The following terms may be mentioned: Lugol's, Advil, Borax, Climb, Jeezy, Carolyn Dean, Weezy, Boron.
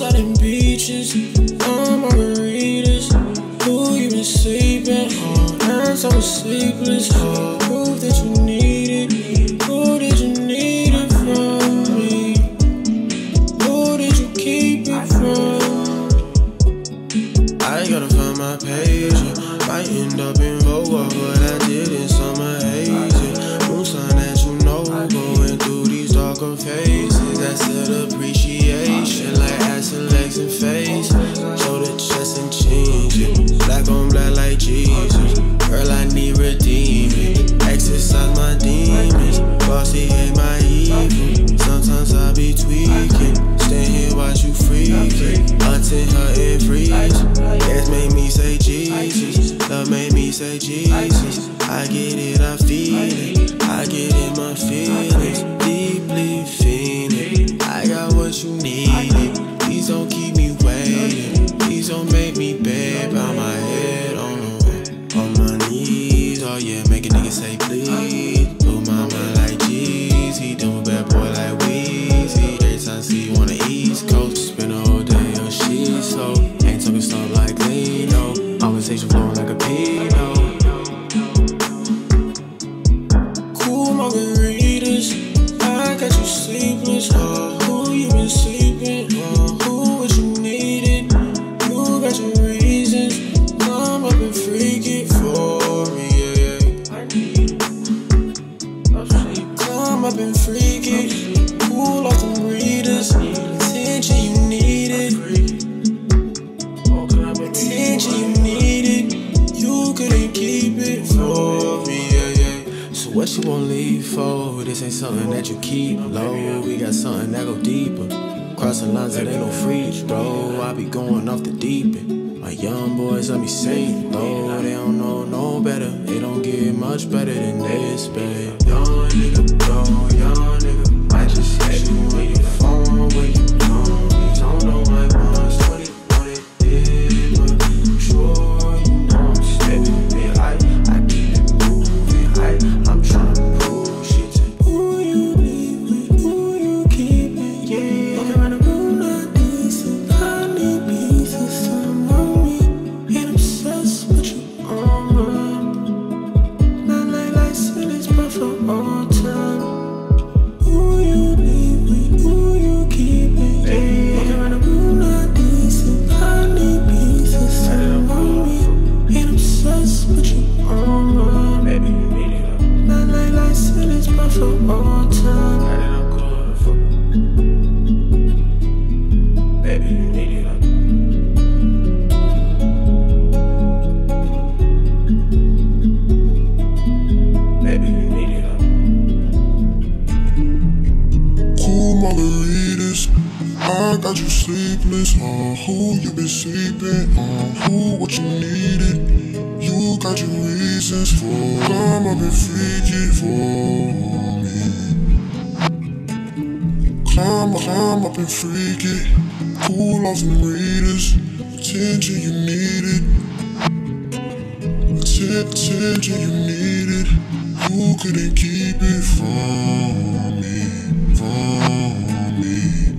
outside in beaches, all margaritas. Ooh, you been sleeping, nights I was sleepless. Proof that you need it. Who did you need it from me? Who did you keep it from? I gotta find my page. I end up in Vogue, but I did in summer haze. Moonshine that you know, going through these darker phases. That's an appreciation, like ass and legs and face. Show the chest and change, black on black like Jesus. Girl, I need redeeming. Exercise my demons, bossy hate my evil. Sometimes I be tweaking, stand here watch you freaking. Hunting her and freezing, that's made me say Jesus. Love made me say Jesus. I get it, I feel it. I get in my feelings, deeply feeling. I got what you needed. Please don't keep me waiting. Please don't make me beg. Bow my head on my knees. Oh yeah, make a nigga say please. Blue mama like Jeezy, done with bad boy like Weezy. Every time I see you on the East Coast, spend a whole day on shit. So ain't talking stuff like Lino. Conversation flowing like a Pino. Cool margaritas, I got you sleepless. Who you been sleeping? Who what you needed? You got your reasons. Come up and freak it for me. Yeah. Come up and freak it. Cool off the readers. Attention you need it. Attention you needed, you couldn't keep it for me, yeah, yeah. So what you wanna leave for? This ain't something that you keep low. We got something that go deeper. Crossing lines that ain't no free throw. I be going off the deep end. My young boys let me sing though. They don't know no better. It don't get much better than this, babe. Young nigga, bro, young nigga. I just hit you when you phone, when you know. You don't know my ones. Who you been sleeping? Who what you needed? You got your reasons for. Come up and freak it for me. Climb up and freak it. Cool off some readers. Attention you needed. Attention you needed. You couldn't keep it from me.